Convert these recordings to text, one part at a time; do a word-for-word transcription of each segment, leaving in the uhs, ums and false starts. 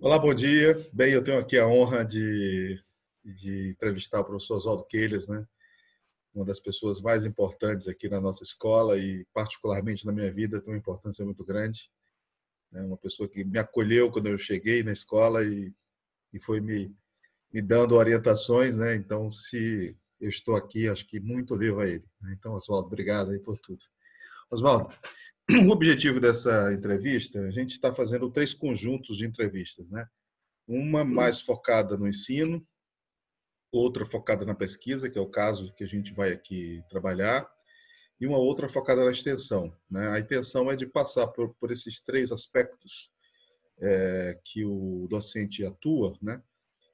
Olá, bom dia. Bem, eu tenho aqui a honra de, de entrevistar o professor Oswaldo Quelhas, né? Uma das pessoas mais importantes aqui na nossa escola e particularmente na minha vida tem uma importância muito grande. É uma pessoa que me acolheu quando eu cheguei na escola e, e foi me, me dando orientações, né? Então, se eu estou aqui, acho que muito devo a ele. Então, Oswaldo, obrigado aí por tudo. Oswaldo, o objetivo dessa entrevista, a gente está fazendo três conjuntos de entrevistas, né? Uma mais focada no ensino, outra focada na pesquisa, que é o caso que a gente vai aqui trabalhar, e uma outra focada na extensão, né? A intenção é de passar por, por esses três aspectos é, que o docente atua, né?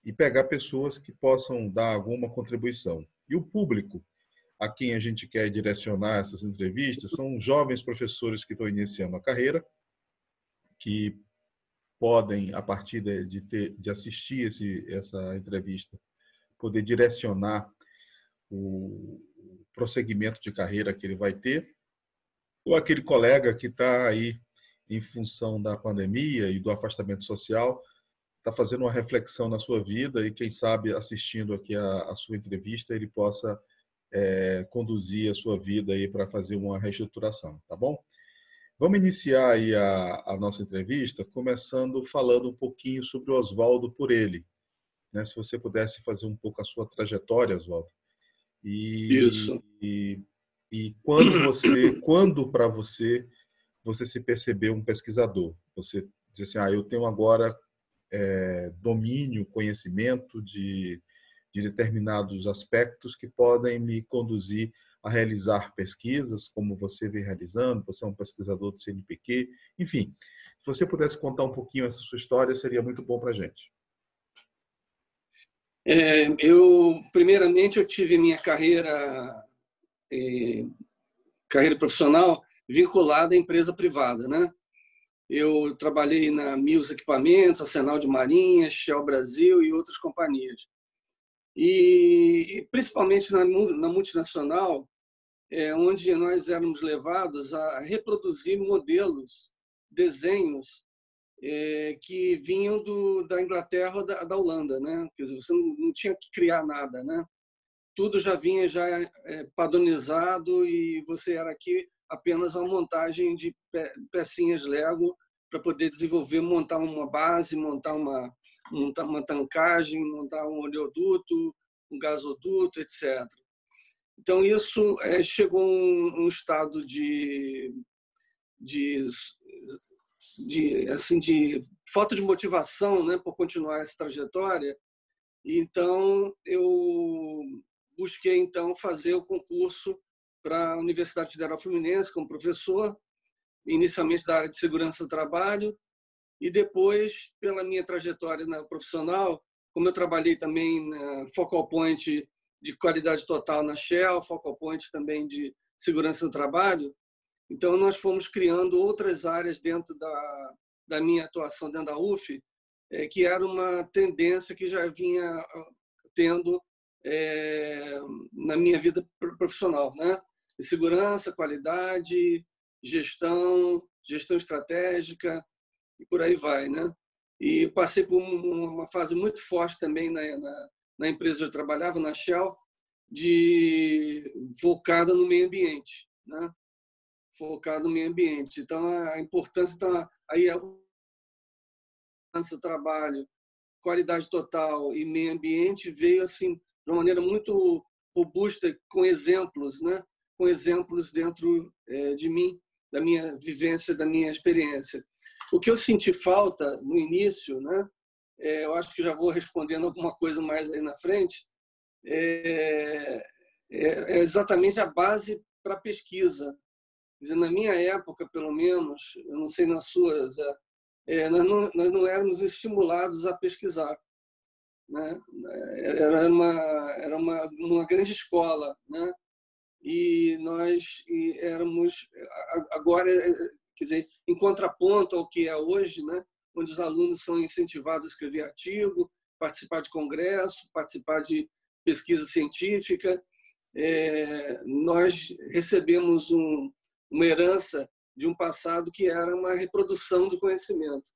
E pegar pessoas que possam dar alguma contribuição. E o público a quem a gente quer direcionar essas entrevistas são jovens professores que estão iniciando a carreira, que podem, a partir de, ter, de assistir esse, essa entrevista, poder direcionar o prosseguimento de carreira que ele vai ter, ou aquele colega que está aí, em função da pandemia e do afastamento social, está fazendo uma reflexão na sua vida e, quem sabe, assistindo aqui a, a sua entrevista, ele possa É, conduzir a sua vida aí para fazer uma reestruturação, tá bom? Vamos iniciar aí a, a nossa entrevista, começando falando um pouquinho sobre o Oswaldo por ele, né? Se você pudesse fazer um pouco a sua trajetória, Oswaldo. E, Isso. E, e quando você, quando para você, você se percebeu um pesquisador? Você diz assim, ah, eu tenho agora é, domínio, conhecimento de de determinados aspectos que podem me conduzir a realizar pesquisas, como você vem realizando, você é um pesquisador do C N P Q, enfim. Se você pudesse contar um pouquinho essa sua história, seria muito bom para a gente. É, eu, primeiramente, eu tive minha carreira, eh, carreira profissional vinculada à empresa privada, né? Eu trabalhei na Mills Equipamentos, Arsenal de Marinha, Shell Brasil e outras companhias. E principalmente na, na multinacional, é, onde nós éramos levados a reproduzir modelos, desenhos é, que vinham do, da Inglaterra ou da, da Holanda, né? Quer dizer, você não, não tinha que criar nada, né? Tudo já vinha já é, padronizado e você era aqui apenas uma montagem de pe, pecinhas Lego para poder desenvolver, montar uma base, montar uma, montar uma tancagem, montar um oleoduto, um gasoduto, etcétera. Então, isso é, chegou a um, um estado de, de, de, assim, de falta de motivação, né, por continuar essa trajetória. Então, eu busquei então, fazer o concurso para a Universidade Federal Fluminense como professor, inicialmente da área de segurança do trabalho, e depois, pela minha trajetória na profissional, como eu trabalhei também na Focal Point de qualidade total na Shell, Focal Point também de segurança do trabalho, então nós fomos criando outras áreas dentro da, da minha atuação dentro da U F, é, que era uma tendência que já vinha tendo é, na minha vida profissional, né? Segurança, qualidade, gestão, gestão estratégica e por aí vai, né? E passei por uma fase muito forte também na, na, na empresa que eu trabalhava, na Shell, de focada no meio ambiente, né? Focada no meio ambiente. Então a importância tá aí, a importância do trabalho, qualidade total e meio ambiente veio assim de uma maneira muito robusta, com exemplos, né? Com exemplos dentro é, de mim, da minha vivência, da minha experiência. O que eu senti falta no início, né? É, eu acho que já vou respondendo alguma coisa mais aí na frente, é, é exatamente a base para a pesquisa. Quer dizer, na minha época, pelo menos, eu não sei nas suas, é, nós, não, nós não éramos estimulados a pesquisar, né? Era uma, era uma, uma grande escola, né? E nós e éramos, agora quer dizer, em contraponto ao que é hoje, né, onde os alunos são incentivados a escrever artigo, participar de congresso, participar de pesquisa científica. É, nós recebemos um, uma herança de um passado que era uma reprodução do conhecimento.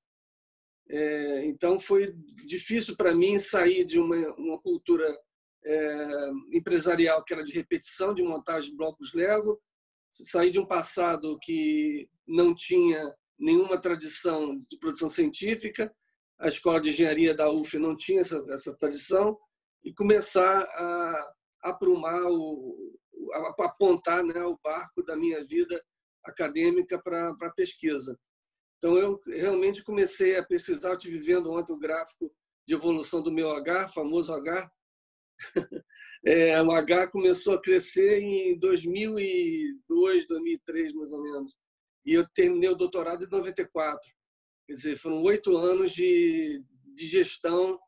É, então, foi difícil para mim sair de uma, uma cultura é, empresarial que era de repetição, de montagem de blocos Lego, sair de um passado que não tinha nenhuma tradição de produção científica, a escola de engenharia da U F não tinha essa, essa tradição, e começar a aprumar, o, a apontar, né, o barco da minha vida acadêmica para a pesquisa. Então, eu realmente comecei a pesquisar. Eu estive vendo ontem o gráfico de evolução do meu H, famoso H. É, o H começou a crescer em dois mil e dois, dois mil e três, mais ou menos. E eu terminei o doutorado em noventa e quatro. Quer dizer, foram oito anos de, de gestão,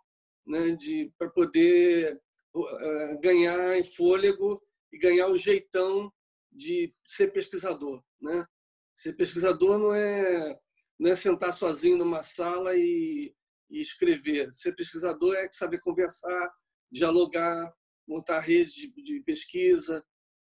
né, de, para poder ganhar em fôlego e ganhar o jeitão de ser pesquisador, né? Ser pesquisador não é, não é sentar sozinho numa sala e, e escrever. Ser pesquisador é saber conversar, dialogar, montar redes de, de pesquisa.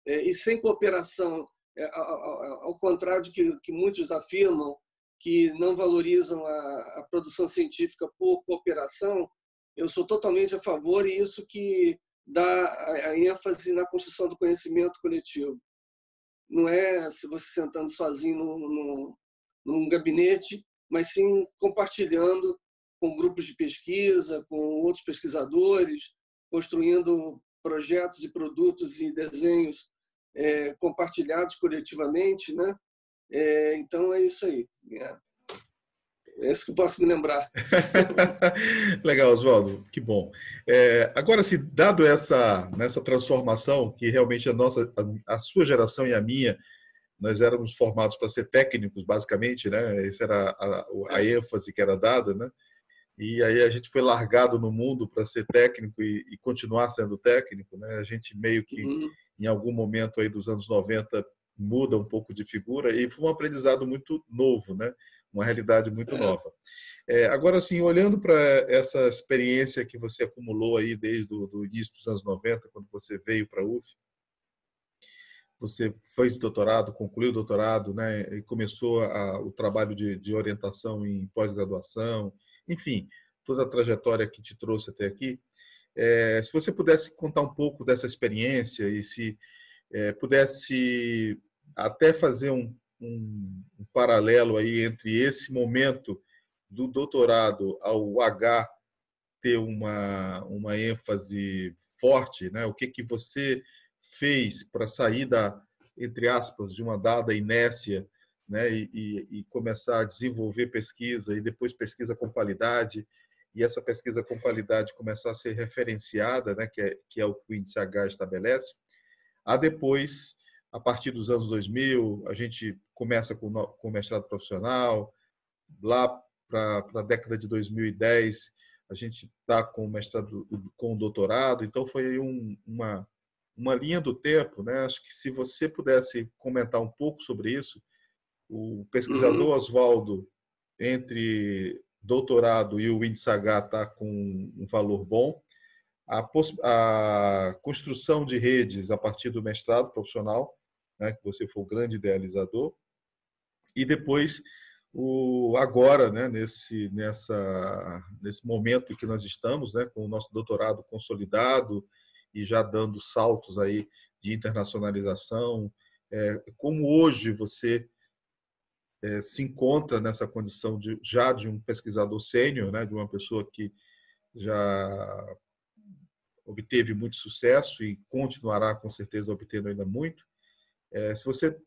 É, e sem cooperação, é, ao, ao contrário de que, que muitos afirmam, que não valorizam a, a produção científica por cooperação, eu sou totalmente a favor, e isso que dá a ênfase na construção do conhecimento coletivo. Não é se você sentando sozinho num, num, num gabinete, mas sim compartilhando com grupos de pesquisa, com outros pesquisadores, construindo projetos e produtos e desenhos é, compartilhados coletivamente, né? É, então é isso aí. É. É isso que eu posso me lembrar. Legal, Oswaldo, que bom. É, agora, se dado essa, essa transformação, que realmente a nossa, a, a sua geração e a minha, nós éramos formados para ser técnicos, basicamente, né? Essa era a, a ênfase que era dada, né? E aí a gente foi largado no mundo para ser técnico e, e continuar sendo técnico, né? A gente meio que, uhum. em algum momento aí dos anos noventa, muda um pouco de figura, e foi um aprendizado muito novo, né? Uma realidade muito nova. É, agora, assim, olhando para essa experiência que você acumulou aí desde o do início dos anos noventa, quando você veio para a U F, você fez o doutorado, concluiu o doutorado, né, e começou a, o trabalho de, de orientação em pós-graduação, enfim, toda a trajetória que te trouxe até aqui. É, se você pudesse contar um pouco dessa experiência e se é, pudesse até fazer um Um, um paralelo aí entre esse momento do doutorado ao H ter uma uma ênfase forte, né? O que que você fez para sair da, entre aspas, de uma dada inércia, né? E, e, e começar a desenvolver pesquisa e depois pesquisa com qualidade, e essa pesquisa com qualidade começar a ser referenciada, né? Que é que é o que o índice H estabelece. A depois, a partir dos anos dois mil, a gente começa com o mestrado profissional. Lá para a década de dois mil e dez, a gente está com o mestrado, com o doutorado. Então, foi um, uma, uma linha do tempo, né? Acho que se você pudesse comentar um pouco sobre isso, o pesquisador uhum. Oswaldo, entre doutorado e o índice H, está com um valor bom. A, a construção de redes a partir do mestrado profissional, né, que você foi o grande idealizador, e depois o agora, né, nesse nessa nesse momento que nós estamos, né, com o nosso doutorado consolidado e já dando saltos aí de internacionalização, é, como hoje você é, se encontra nessa condição de já de um pesquisador sênior, né, de uma pessoa que já obteve muito sucesso e continuará com certeza obtendo ainda muito. É, se você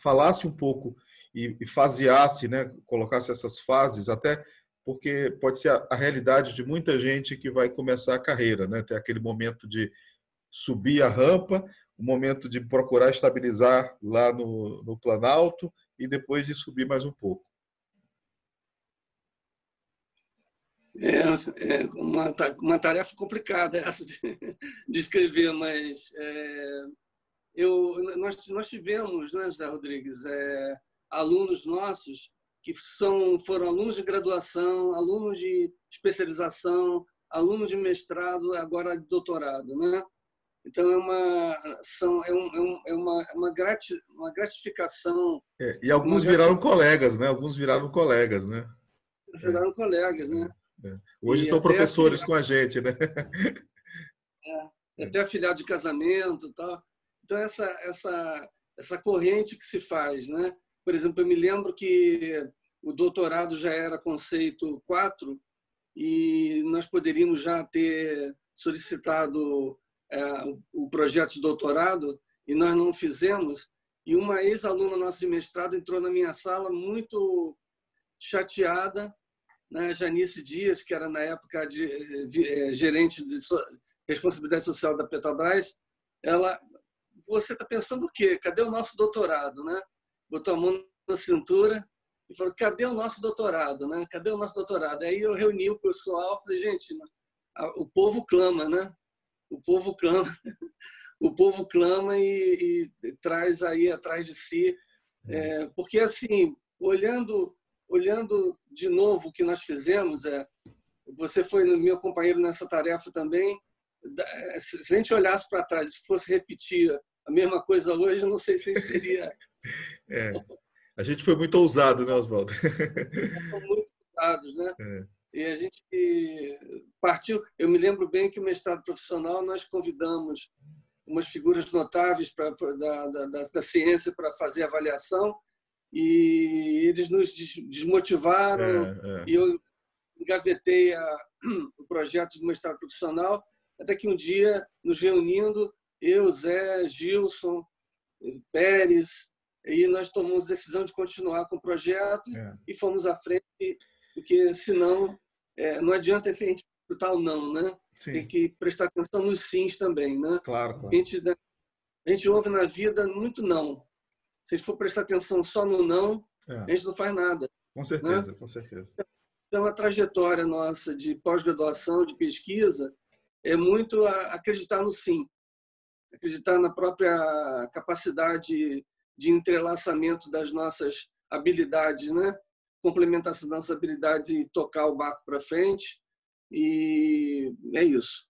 falasse um pouco e, e faseasse, né, colocasse essas fases, até porque pode ser a, a realidade de muita gente que vai começar a carreira, né? Tem aquele momento de subir a rampa, o momento de procurar estabilizar lá no, no Planalto e depois de subir mais um pouco. É, é uma, uma tarefa complicada essa de, de escrever, mas é, eu, nós, nós tivemos, né, José Rodrigues, é, alunos nossos que são, foram alunos de graduação, alunos de especialização, alunos de mestrado, agora de doutorado, né? Então é uma são é, um, é uma uma, grati, uma gratificação. É, e alguns viraram colegas, né? Alguns viraram colegas, né? Viraram é. colegas, né? É. Hoje e são professores afiliado, com a gente, né? É, até afiliado de casamento, tal. Então essa essa essa corrente que se faz, né? Por exemplo, eu me lembro que o doutorado já era conceito quatro e nós poderíamos já ter solicitado é, o projeto de doutorado e nós não fizemos. E uma ex-aluna nossa de mestrado entrou na minha sala muito chateada, né? Janice Dias, que era na época de, é, gerente de so, responsabilidade social da Petrobras, ela, você está pensando o quê? Cadê o nosso doutorado, né? Botou a mão na cintura e falou, cadê o nosso doutorado, né? Cadê o nosso doutorado? Aí eu reuni o pessoal e falei, gente, o povo clama, né? O povo clama, o povo clama e, e traz aí atrás de si. É, porque, assim, olhando, olhando de novo o que nós fizemos, é, você foi meu companheiro nessa tarefa também, se a gente olhasse para trás e fosse repetir a mesma coisa hoje, eu não sei se a gente teria... É. A gente foi muito ousado, né, Oswaldo? Fomos muito ousados, né? É. E a gente partiu... Eu me lembro bem que o mestrado profissional nós convidamos umas figuras notáveis pra, da, da, da ciência para fazer avaliação e eles nos desmotivaram é, é. e eu engavetei a, o projeto do mestrado profissional até que um dia, nos reunindo, eu, Zé, Gilson, Pérez... E nós tomamos a decisão de continuar com o projeto é. e fomos à frente, porque senão é, não adianta a gente botar o não, né? Sim. Tem que prestar atenção nos sims também, né? Claro, claro. A gente, a gente ouve na vida muito não. Se a gente for prestar atenção só no não, é. a gente não faz nada. Com certeza, né? Com certeza. Então, a trajetória nossa de pós-graduação, de pesquisa, é muito acreditar no sim. Acreditar na própria capacidade de entrelaçamento das nossas habilidades, né? Complementação das nossas habilidades e tocar o barco para frente. E é isso.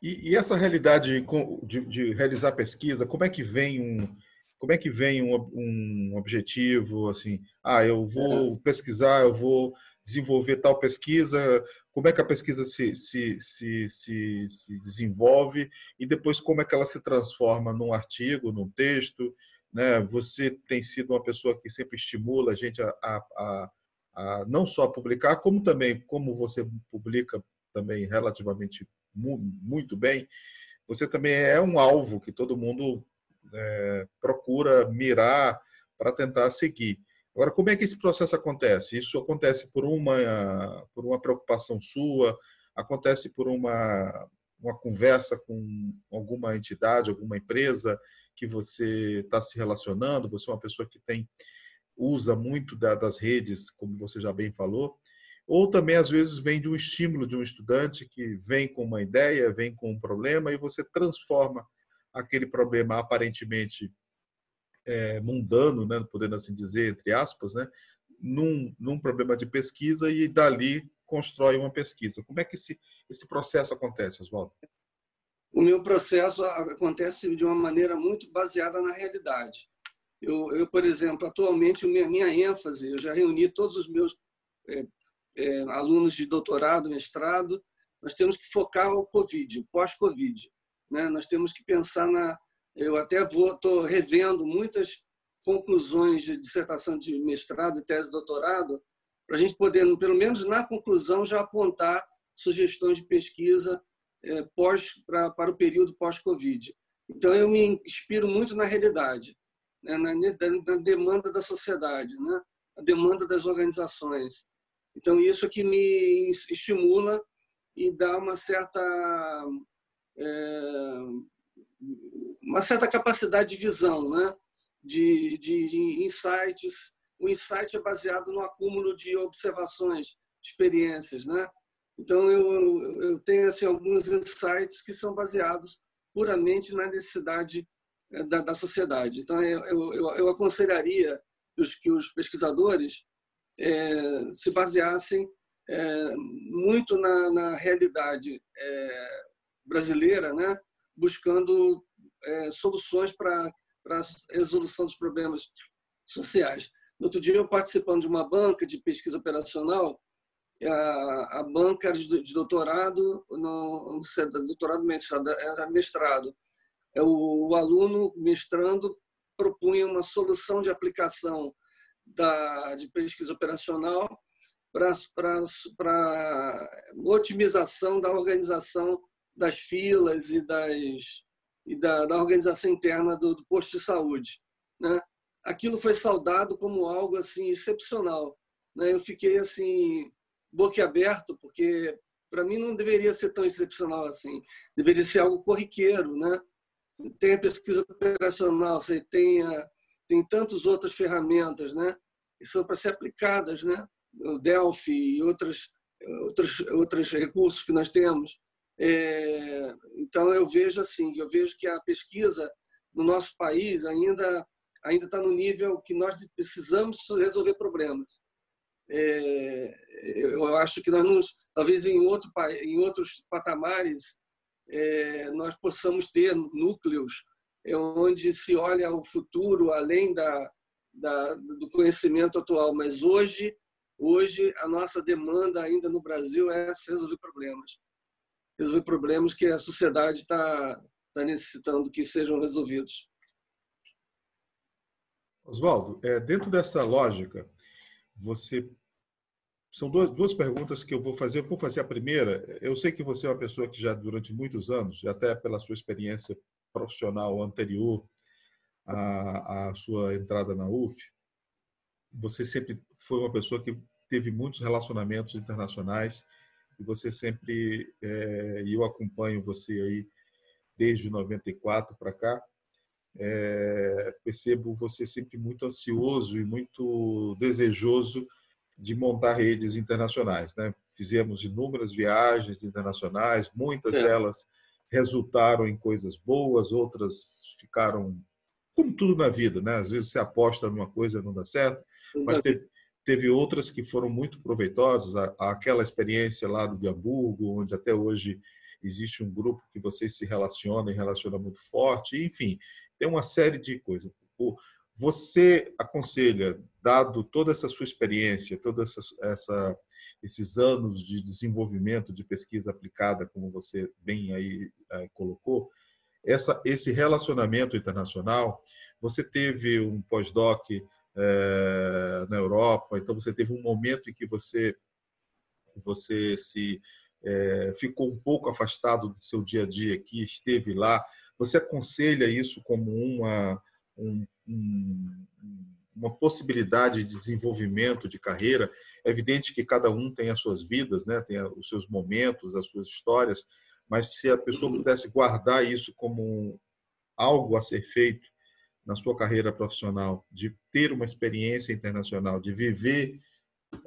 E, e essa realidade de, de realizar pesquisa, como é que vem um, como é que vem um, um objetivo assim? Ah, eu vou é. pesquisar, eu vou desenvolver tal pesquisa. Como é que a pesquisa se, se, se, se, se desenvolve e depois como é que ela se transforma num artigo, num texto, né? Você tem sido uma pessoa que sempre estimula a gente a, a, a, a não só publicar, como também, como você publica também relativamente mu muito bem, você também é um alvo que todo mundo é, procura mirar para tentar seguir. Agora, como é que esse processo acontece? Isso acontece por uma, por uma preocupação sua? Acontece por uma, uma conversa com alguma entidade, alguma empresa que você está se relacionando? Você é uma pessoa que tem, usa muito da, das redes, como você já bem falou. Ou também, às vezes, vem de um estímulo de um estudante que vem com uma ideia, vem com um problema e você transforma aquele problema aparentemente É, mundano, né, podendo assim dizer, entre aspas, né, num, num problema de pesquisa e dali constrói uma pesquisa. Como é que esse, esse processo acontece, Oswaldo? O meu processo acontece de uma maneira muito baseada na realidade. Eu, eu por exemplo, atualmente, minha, minha ênfase, eu já reuni todos os meus é, é, alunos de doutorado, mestrado, nós temos que focar o Covid, pós-Covid, né? Nós temos que pensar na... Eu até vou, tô revendo muitas conclusões de dissertação de mestrado e tese de doutorado para a gente poder, pelo menos na conclusão, já apontar sugestões de pesquisa eh, pós, pra, para o período pós-Covid. Então, eu me inspiro muito na realidade, né? na, na demanda da sociedade, né? A demanda das organizações. Então, isso que me estimula e dá uma certa... Eh, uma certa capacidade de visão, né? de, de, de insights. O insight é baseado no acúmulo de observações, experiências, né? Então, eu, eu tenho assim, alguns insights que são baseados puramente na necessidade da, da sociedade. Então, eu, eu, eu aconselharia os, que os pesquisadores é, se baseassem é, muito na, na realidade é, brasileira, né? Buscando é, soluções para para a resolução dos problemas sociais. No outro dia, eu participando de uma banca de pesquisa operacional, a, a banca era de, de doutorado, não, não doutorado mestrado, era mestrado. O, o aluno mestrando propunha uma solução de aplicação da, de pesquisa operacional para otimização da organização das filas e das... e da, da organização interna do, do posto de saúde, né? Aquilo foi saudado como algo assim excepcional, né? Eu fiquei assim boquiaberto, porque para mim não deveria ser tão excepcional assim, deveria ser algo corriqueiro, né? Você tem a pesquisa operacional, você tem a, tem tantas outras ferramentas, né? Que são para ser aplicadas, né? O Delphi e outras outras outros recursos que nós temos. É, então eu vejo assim, eu vejo que a pesquisa no nosso país ainda ainda está no nível que nós precisamos resolver problemas. É, eu acho que nós não, talvez em outro em outros patamares é, nós possamos ter núcleos onde se olha o futuro além da, da do conhecimento atual, mas hoje hoje a nossa demanda ainda no Brasil é resolver problemas. resolver problemas que a sociedade está tá necessitando que sejam resolvidos. Oswaldo, é, dentro dessa lógica, você... São duas, duas perguntas que eu vou fazer. Eu vou fazer a primeira. Eu sei que você é uma pessoa que já durante muitos anos, até pela sua experiência profissional anterior à, à sua entrada na U F, você sempre foi uma pessoa que teve muitos relacionamentos internacionais. E você sempre, é, e eu acompanho você aí desde noventa e quatro para cá, é, percebo você sempre muito ansioso e muito desejoso de montar redes internacionais, né? Fizemos inúmeras viagens internacionais, muitas é. delas resultaram em coisas boas, outras ficaram, como tudo na vida, né? Às vezes você aposta numa coisa e não dá certo, mas teve... Teve outras que foram muito proveitosas, aquela experiência lá do Hamburgo, onde até hoje existe um grupo que vocês se relacionam e relacionam muito forte, enfim, tem uma série de coisas. Você aconselha, dado toda essa sua experiência, todos esses anos de desenvolvimento de pesquisa aplicada, como você bem aí colocou, essa, esse relacionamento internacional, você teve um pós-doc É, na Europa, então você teve um momento em que você você se é, ficou um pouco afastado do seu dia a dia aqui, esteve lá. Você aconselha isso como uma um, um, uma possibilidade de desenvolvimento de carreira? É evidente que cada um tem as suas vidas, né? Tem os seus momentos, as suas histórias, mas se a pessoa pudesse guardar isso como algo a ser feito na sua carreira profissional, de ter uma experiência internacional, de viver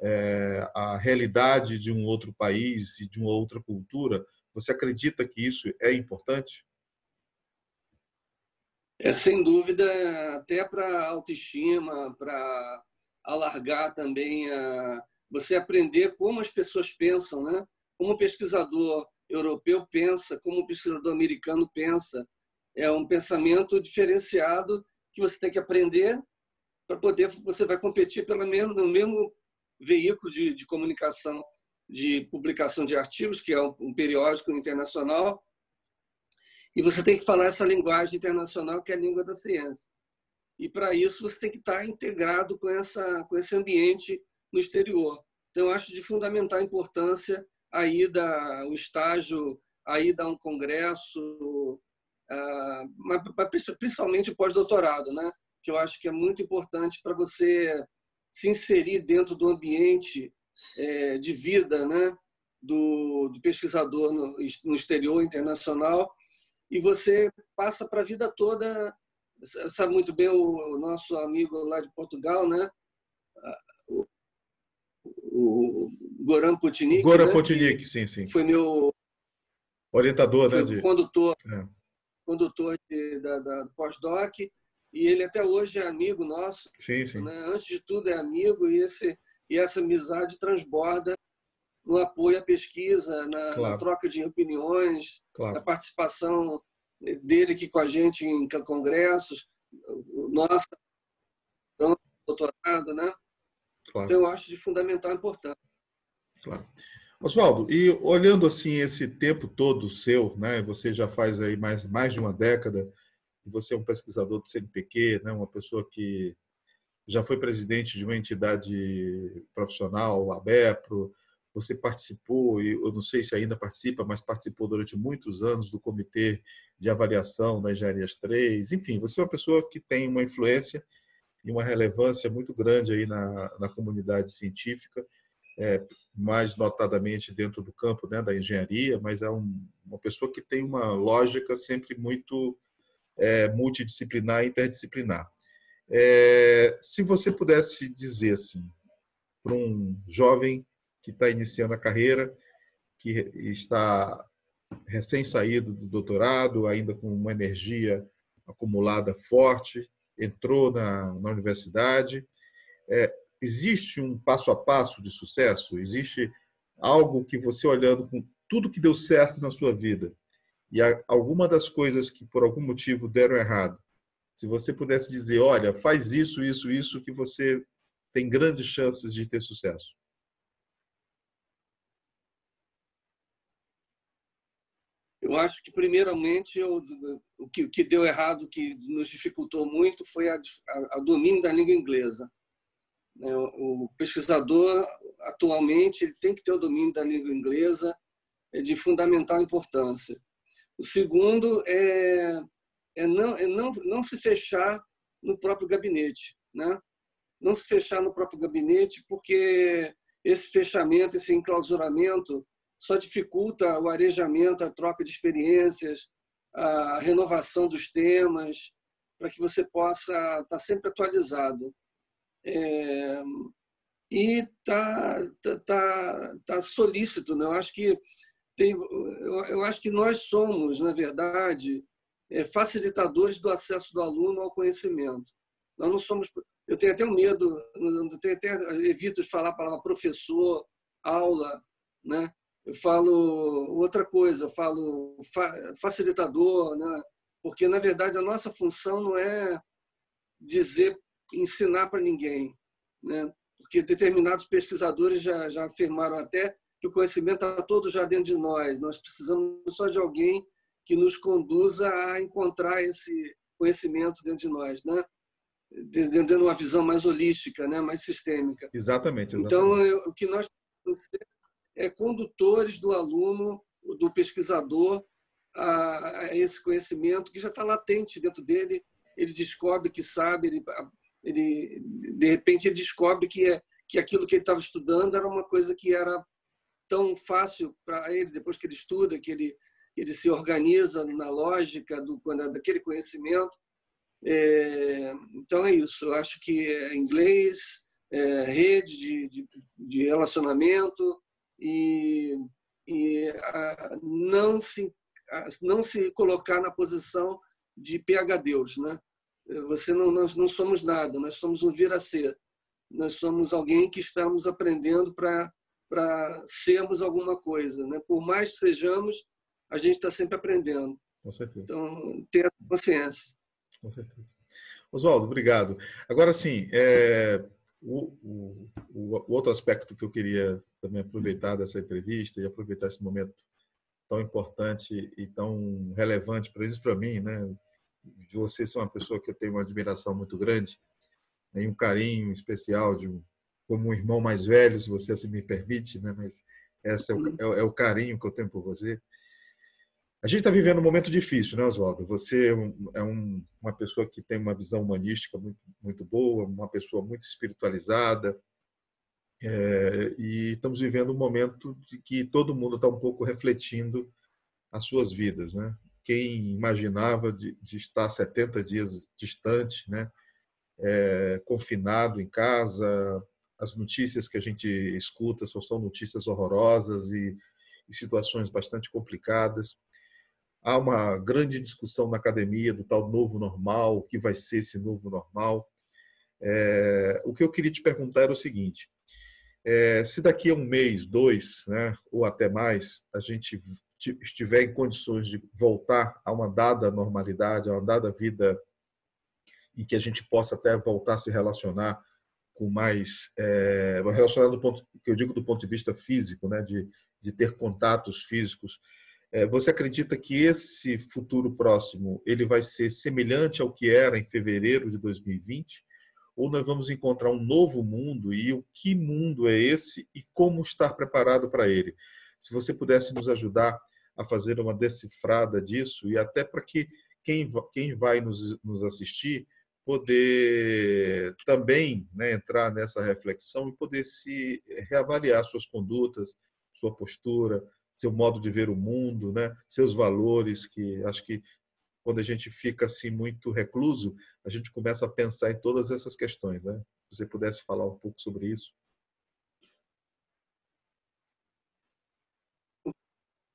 é, a realidade de um outro país e de uma outra cultura, você acredita que isso é importante? É, sem dúvida, até para autoestima, para alargar também, a, você aprender como as pessoas pensam, né? Como o pesquisador europeu pensa, como o pesquisador americano pensa. É um pensamento diferenciado que você tem que aprender para poder, você vai competir pelo menos no mesmo veículo de, de comunicação, de publicação de artigos, que é um, um periódico internacional, e você tem que falar essa linguagem internacional que é a língua da ciência. E para isso você tem que estar integrado com essa com esse ambiente no exterior. Então eu acho de fundamental importância aí da o estágio, aí dar um congresso, Uh, mas principalmente o pós-doutorado, né? Que eu acho que é muito importante para você se inserir dentro do ambiente é, de vida, né? do, do pesquisador no, no exterior, internacional, e você passa para a vida toda. Sabe muito bem o, o nosso amigo lá de Portugal, né? o, o, o Goran Putnik. Goran né? Putnik, sim, sim. Foi meu orientador, foi né? De... condutor. É. condutor de, da, da pós-doc, e ele até hoje é amigo nosso. Sim, sim. Né? Antes de tudo é amigo, e, esse, e essa amizade transborda no apoio à pesquisa, na, claro. na troca de opiniões, claro. na participação dele aqui com a gente em congressos, nossa, doutorado, né? Claro. Então, eu acho de fundamental importância. Claro. Oswaldo, e olhando assim esse tempo todo seu, né? Você já faz aí mais mais de uma década, e você é um pesquisador do C N P Q, né? Uma pessoa que já foi presidente de uma entidade profissional, a ABEPRO. Você participou, e eu não sei se ainda participa, mas participou durante muitos anos do Comitê de Avaliação da Engenharias três. Enfim, você é uma pessoa que tem uma influência e uma relevância muito grande aí na, na comunidade científica, é, mais notadamente dentro do campo, né, da engenharia, mas é um, uma pessoa que tem uma lógica sempre muito é, multidisciplinar e interdisciplinar. É, se você pudesse dizer assim, para um jovem que está iniciando a carreira, que está recém-saído do doutorado, ainda com uma energia acumulada forte, entrou na, na universidade. É, existe um passo a passo de sucesso? Existe algo que você, olhando com tudo que deu certo na sua vida e a, alguma das coisas que por algum motivo deram errado, se você pudesse dizer, olha, faz isso, isso, isso, que você tem grandes chances de ter sucesso? Eu acho que, primeiramente, eu, o, que, o que deu errado, que nos dificultou muito, foi a, a, a domínio da língua inglesa. O, o pesquisador, atualmente, ele tem que ter o domínio da língua inglesa, é de fundamental importância. O segundo é, é, não, é não, não se fechar no próprio gabinete. Né? Não se fechar no próprio gabinete, porque esse fechamento, esse enclausuramento, só dificulta o arejamento, a troca de experiências, a renovação dos temas, para que você possa estar sempre atualizado. É, e estar tá, tá, tá solícito. Né? Eu, acho que tem, eu, eu acho que nós somos, na verdade, é, facilitadores do acesso do aluno ao conhecimento. Nós não somos... Eu tenho até um medo, eu tenho até, evito de falar a palavra professor, aula, né? Eu falo outra coisa, eu falo facilitador, né? Porque, na verdade, a nossa função não é dizer, ensinar para ninguém, né? Porque determinados pesquisadores já, já afirmaram até que o conhecimento está todo já dentro de nós, nós precisamos só de alguém que nos conduza a encontrar esse conhecimento dentro de nós, né? Dentro de uma visão mais holística, né? Mais sistêmica. Exatamente. exatamente. Então, eu, o que nós precisamos ser é condutores do aluno, do pesquisador, a, a esse conhecimento que já está latente dentro dele. Ele descobre que sabe, ele, ele, de repente ele descobre que, é, que aquilo que ele estava estudando era uma coisa que era tão fácil para ele, depois que ele estuda, que ele, ele se organiza na lógica do, daquele conhecimento. É, então é isso, eu acho que é inglês, é, rede de, de, de relacionamento, E, e a, não, se, a, não se colocar na posição de PhDs, né? Você não, nós não somos nada, nós somos um vir a ser. Nós somos alguém que estamos aprendendo para para sermos alguma coisa, né? Por mais que sejamos, a gente está sempre aprendendo. Com certeza. Então, ter essa consciência. Com certeza. Oswaldo, obrigado. Agora sim, é... O, o, o outro aspecto que eu queria também aproveitar dessa entrevista e aproveitar esse momento tão importante e tão relevante para isso, para mim, né? Você é uma pessoa que eu tenho uma admiração muito grande, né? Um carinho especial, de um, como um irmão mais velho, se você assim me permite, né? Mas esse é o, é, é o carinho que eu tenho por você. A gente está vivendo um momento difícil, né, Oswaldo? Você é um, uma pessoa que tem uma visão humanística muito, muito boa, uma pessoa muito espiritualizada, é, e estamos vivendo um momento de que todo mundo está um pouco refletindo as suas vidas, né? Quem imaginava de, de estar setenta dias distante, né? É, confinado em casa, as notícias que a gente escuta só são notícias horrorosas e, e situações bastante complicadas. Há uma grande discussão na academia do tal novo normal, o que vai ser esse novo normal. É, o que eu queria te perguntar era o seguinte, é, se daqui a um mês, dois, né, ou até mais, a gente estiver em condições de voltar a uma dada normalidade, a uma dada vida, e que a gente possa até voltar a se relacionar com mais... É, relacionar do ponto, que eu digo do ponto de vista físico, né, de, de ter contatos físicos. Você acredita que esse futuro próximo ele vai ser semelhante ao que era em fevereiro de dois mil e vinte? Ou nós vamos encontrar um novo mundo? E o que mundo é esse e como estar preparado para ele? Se você pudesse nos ajudar a fazer uma decifrada disso e até para que quem, quem vai nos, nos assistir poder também, né, entrar nessa reflexão e poder se reavaliar suas condutas, sua postura, seu modo de ver o mundo, né? Seus valores, que acho que quando a gente fica assim muito recluso, a gente começa a pensar em todas essas questões, né? Se você pudesse falar um pouco sobre isso.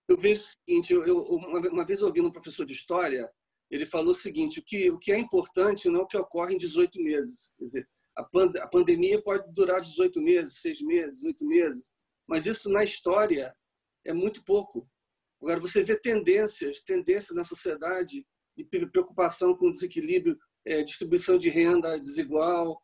Eu vejo o seguinte, eu, eu, uma vez ouvindo um professor de história, ele falou o seguinte, o que, o que é importante não é o que ocorre em dezoito meses. Quer dizer, a, pand a pandemia pode durar dezoito meses, seis meses, oito meses, mas isso na história... é muito pouco. Agora, você vê tendências, tendências na sociedade, e preocupação com desequilíbrio, é, distribuição de renda desigual.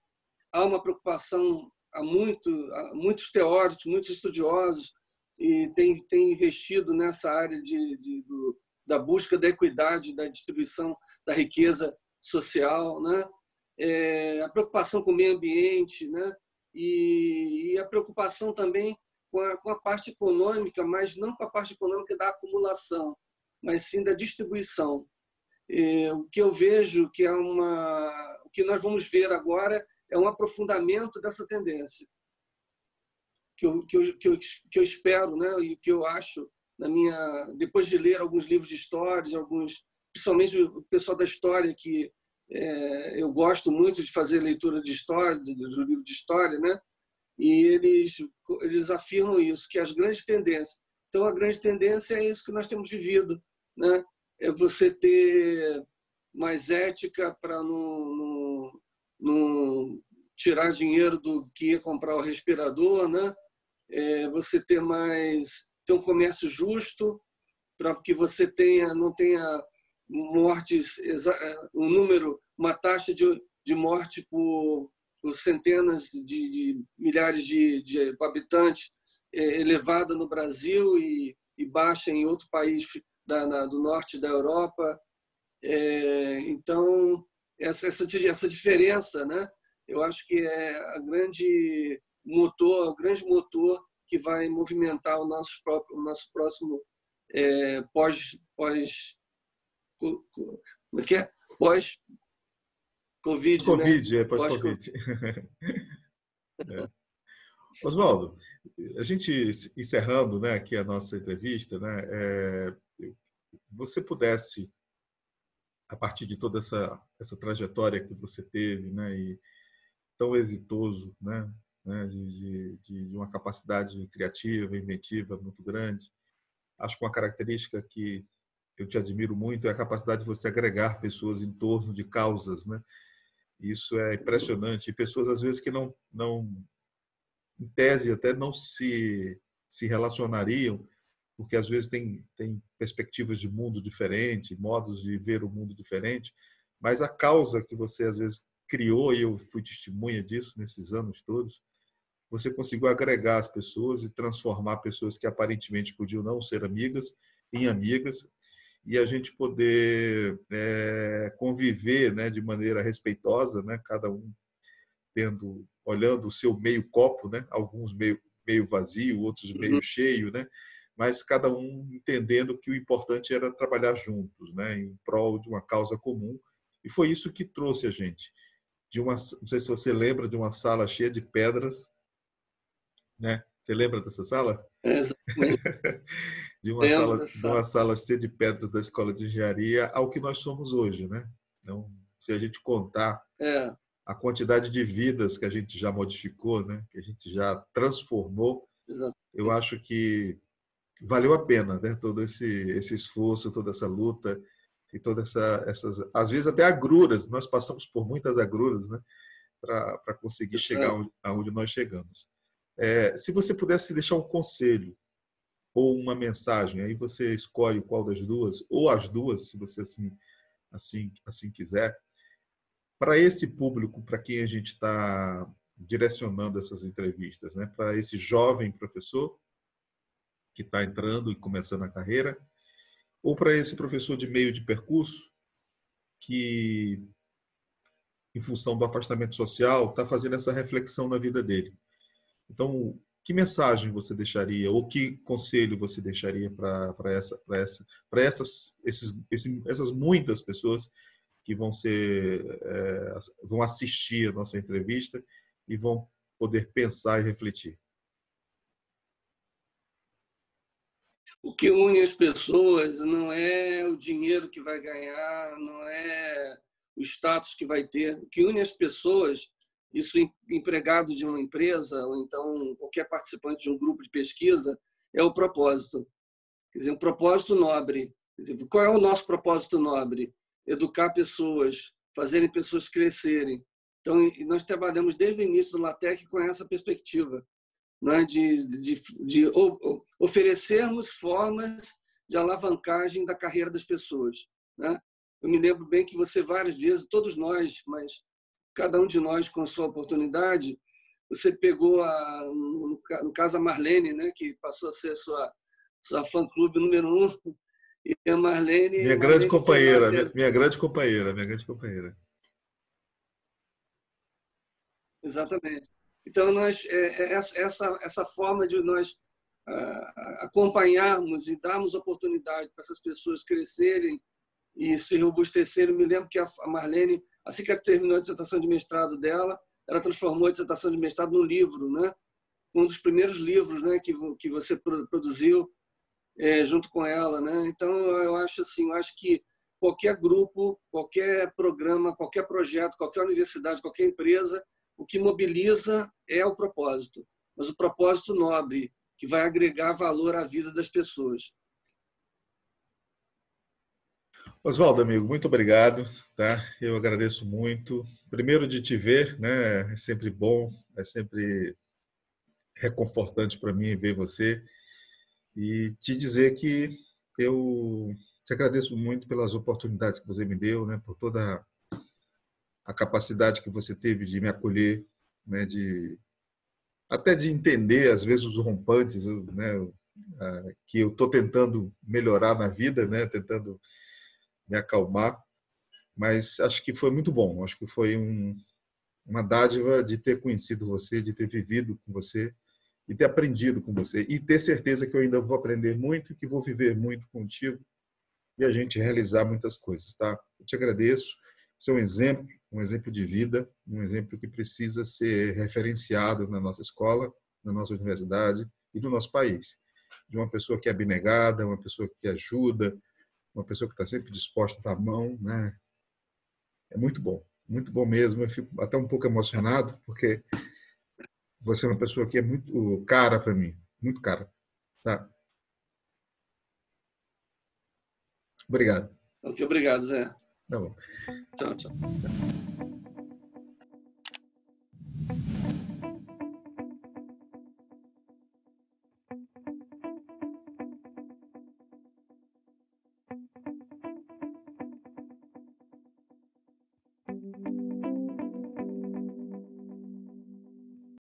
Há uma preocupação, há, muito, há muitos teóricos, muitos estudiosos, e tem, tem investido nessa área de, de, do, da busca da equidade, da distribuição da riqueza social, né? É, a preocupação com o meio ambiente, né? e, e a preocupação também Com a, com a parte econômica, mas não com a parte econômica da acumulação, mas sim da distribuição. E, o que eu vejo que é uma, o que nós vamos ver agora é um aprofundamento dessa tendência, que eu, que eu, que eu, que eu espero, né, e que eu acho na minha, depois de ler alguns livros de histórias, alguns, principalmente o pessoal da história que é, eu gosto muito de fazer leitura de história, do livro de história, né? E eles, eles afirmam isso, que as grandes tendências... Então, a grande tendência é isso que nós temos vivido, né? É você ter mais ética para não, não, não tirar dinheiro do que ia comprar o respirador, né? É você ter mais ter um comércio justo para que você tenha, não tenha mortes, um número, uma taxa de, de morte por... centenas de, de milhares de, de habitantes, é, elevada no Brasil e, e baixa em outro país da, na, do norte da Europa. É, então, essa, essa, essa diferença, né, eu acho que é a grande motor, o grande motor que vai movimentar o nosso, próprio, o nosso próximo é, pós, pós, como é que é? pós Covid, Covid, né? é, pós-Covid. é. Oswaldo, a gente encerrando, né, aqui a nossa entrevista, né, é, você pudesse, a partir de toda essa, essa trajetória que você teve, né, e tão exitoso, né, né, de, de, de uma capacidade criativa, inventiva muito grande, acho que uma característica que eu te admiro muito é a capacidade de você agregar pessoas em torno de causas, né? Isso é impressionante. E pessoas, às vezes, que não, não em tese, até não se, se relacionariam, porque, às vezes, tem, tem perspectivas de mundo diferente, modos de ver o mundo diferente, mas a causa que você, às vezes, criou, e eu fui testemunha disso nesses anos todos, você conseguiu agregar as pessoas e transformar pessoas que, aparentemente, podiam não ser amigas em amigas, e a gente poder é, conviver, né, de maneira respeitosa, né, cada um tendo, olhando o seu meio copo, né, alguns meio, meio vazio, outros meio cheio, né, mas cada um entendendo que o importante era trabalhar juntos, né, em prol de uma causa comum. E foi isso que trouxe a gente. De uma, não sei se você lembra de uma sala cheia de pedras, né? Você lembra dessa sala? Exatamente. de uma sala, de uma sala cheia de pedras da Escola de Engenharia ao que nós somos hoje, né? Então, se a gente contar é. a quantidade de vidas que a gente já modificou, né? Que a gente já transformou, exatamente. Eu acho que valeu a pena, né? Todo esse, esse esforço, toda essa luta e todas essa, essas, às vezes até agruras, nós passamos por muitas agruras, né? Para conseguir chegar onde, aonde nós chegamos. É, se você pudesse deixar um conselho ou uma mensagem, aí você escolhe qual das duas, ou as duas, se você assim, assim, assim quiser, para esse público, para quem a gente está direcionando essas entrevistas, né? Para esse jovem professor que está entrando e começando a carreira, ou para esse professor de meio de percurso que, em função do afastamento social, está fazendo essa reflexão na vida dele. Então, que mensagem você deixaria, ou que conselho você deixaria para para essa, para essa, para essas, esses, esses, essas muitas pessoas que vão ser é, vão assistir a nossa entrevista e vão poder pensar e refletir? O que une as pessoas não é o dinheiro que vai ganhar, não é o status que vai ter. O que une as pessoas, isso empregado de uma empresa ou então qualquer participante de um grupo de pesquisa, é o propósito. Quer dizer, um propósito nobre. Quer dizer, qual é o nosso propósito nobre? Educar pessoas, fazerem pessoas crescerem. Então, nós trabalhamos desde o início do LATEC com essa perspectiva. De, de, de oferecermos formas de alavancagem da carreira das pessoas. Né? Eu me lembro bem que você várias vezes, todos nós, mas cada um de nós com a sua oportunidade, você pegou, a, no, no caso, a Marlene, né? Que passou a ser a sua, sua fã-clube número um. E a Marlene... Minha grande companheira, minha, minha grande companheira, minha grande companheira. Exatamente. Então, nós, essa, essa forma de nós acompanharmos e darmos oportunidade para essas pessoas crescerem e se robustecerem. Eu me lembro que a Marlene, assim que ela terminou a dissertação de mestrado dela, ela transformou a dissertação de mestrado num livro, né? Um dos primeiros livros, né, que, que você produziu é, junto com ela. Né? Então, eu acho, assim, eu acho que qualquer grupo, qualquer programa, qualquer projeto, qualquer universidade, qualquer empresa, o que mobiliza é o propósito, mas o propósito nobre, que vai agregar valor à vida das pessoas. Oswaldo, amigo, muito obrigado. Tá? Eu agradeço muito. Primeiro de te ver, né? É sempre bom, é sempre reconfortante para mim ver você. E te dizer que eu te agradeço muito pelas oportunidades que você me deu, né? Por toda a a capacidade que você teve de me acolher, né, de até de entender às vezes os rompantes, né, que eu tô tentando melhorar na vida, né, tentando me acalmar, mas acho que foi muito bom, acho que foi um, uma dádiva de ter conhecido você, de ter vivido com você e ter aprendido com você e ter certeza que eu ainda vou aprender muito, que vou viver muito contigo e a gente realizar muitas coisas, tá? Eu te agradeço. Você é um exemplo, um exemplo de vida, um exemplo que precisa ser referenciado na nossa escola, na nossa universidade e no nosso país. De uma pessoa que é abnegada, uma pessoa que ajuda, uma pessoa que está sempre disposta a dar a mão, né? É muito bom, muito bom mesmo. Eu fico até um pouco emocionado, porque você é uma pessoa que é muito cara para mim, muito cara. Tá? Obrigado. Muito obrigado, Zé. Tá bom. Tchau, tchau.